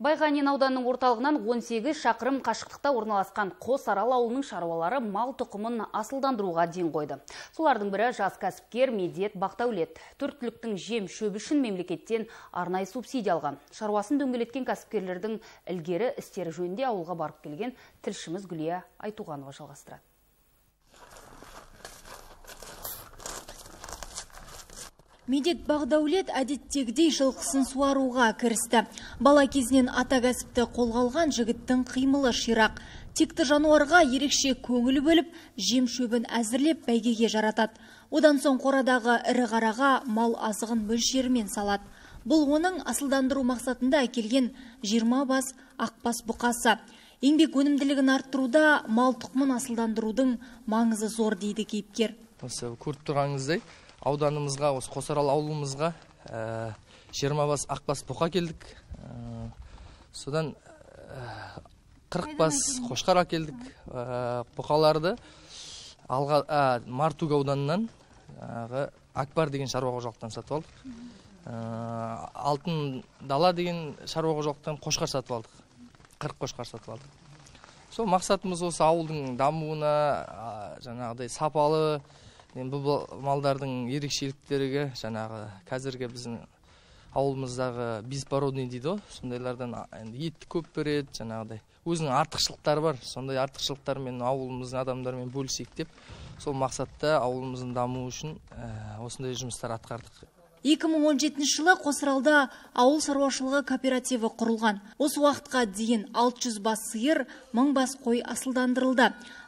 Байғанин ауданының орталығынан 18 шақырым қашықтықта орналасқан Қосарал ауылының шаруалары мал тұқымын асылдандыруға ден қойды. Солардың бірі жас кәсіпкер Медет Бағдаулет. Түркіліктің жем шөбі үшін мемлекеттен арнайы субсидия алған. Шаруасын дөңгелеткен кәсіпкерлердің ілгері істері жөнінде ауылға барып келген тілшіміз Гүлия Айтуғанова жалғастырады. Медет Бағдаулет әдеттегідей жылқысын суаруға кірісті. Бала кезінен ата кәсіпті қолға алған жігіттің қимылы ширақ. Текті жануарға ерекше көңіл бөліп, жем шөбін әзірлеп бәйгеге жаратады. Одан соң қорадағы ірі қараға мал азығын мөлшермен салады. Бұл оның асылдандыру мақсатында әкелген 20 бас ақбас бұқасы. Еңбек өнімділігін арттыруда мал тұқымын асылдандырудың маңызы зор дейді кейіпкер. Ауданымызға, осы Қосарал ауылымызға 20 бас ақбас бұқа келдік. Содан 40 бас қошқар келдік. Бұқаларды Мартуг ауданынан Акбар деген шаруа қожалықтан сатып алдық. Алтын Дала деген шаруа қожалықтан қошқар сатып алдық. 40 қошқар сатып алдық. Сол мақсатымыз осы ауылдың дамуына, жаңағыдай сапалы бұл малдардың ерекшеліктеріге, жаңағы қазіргі біздің ауылымыздағы безпородный дейді, сондайлардан етті көп береді, жаңағыдай өзінің артықшылықтары бар, сондай артықшылықтармен ауылымыздың адамдарымен бөлісейік деп, сол мақсатта ауылымыздың дамуы үшін осындай жұмыстар атқардық. 2017 жылы Қосаралда ауыл шаруашылығы кооперативі құрылған. Осы уақытқа дейін 600 бас сиыр, 1000 бас қой асылдандырылды.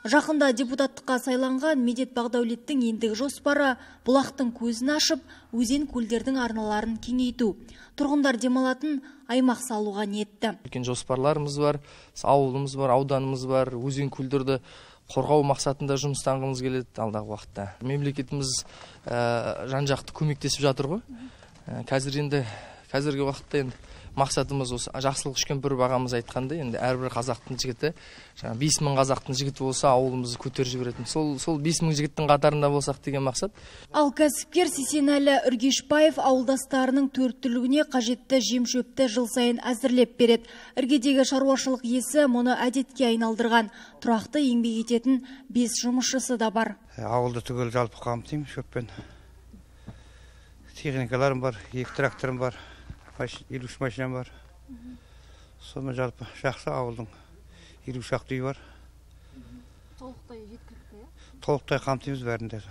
Жақында депутаттыққа сайланған Медет Бағдаулеттің ендігі жоспары бұлақтың көзін ашып, өзен көлдердің арналарын кеңейту. Тұрғындар демалатын аймақ салуға ниетті. Үлкен жоспарларымыз бар, ауылымыз бар, ауданымыз бар, өзен көлдерді қорғау мақсатында жұмыстанғымыз келеді алдағы уақытта. Мемлекетіміз жан-жақты көмектесіп жатыр ғой. Қазіргі уақытта мақсатымыз осы жақсылық үшкемпір бағамыз айтқанда, енді әрбір қазақтың жігіті, 5000 қазақтың жігіті болса, ауылымызды көтеріп жіберетін. Сол 5000 жігіттің қатарында болсақ деген мақсат. Ал кәсіпкер Сейсенәлі Үргешпаев ауылдастарының төрт түлігіне қажетті жемшөпті жыл сайын әзірлеп береді. Іргедегі шаруашылық иесі мұны әдетке айналдырған. Тұрақты еңбек ететін 5 жұмысшысы да бар. Ауылды түгел жалпы қамтимын шөппен. Техникаларым бар, 2 тракторым бар. 50 машинам бар. Соны жалпы жақсы ауылдың 50 шақты үй бар. Толықтай қамтимыз бәрінде.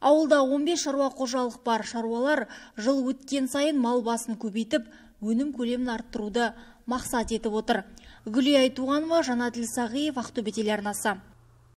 Ауылда 15 шаруа қожалық бар. Шаруалар жыл өткен сайын мал басын көбейтіп, өнім көлемін арттыруды мақсат етіп отыр. Гүлі Айтуғанова, Жанаділ Сағиев, Ақтөбе телеарнасы.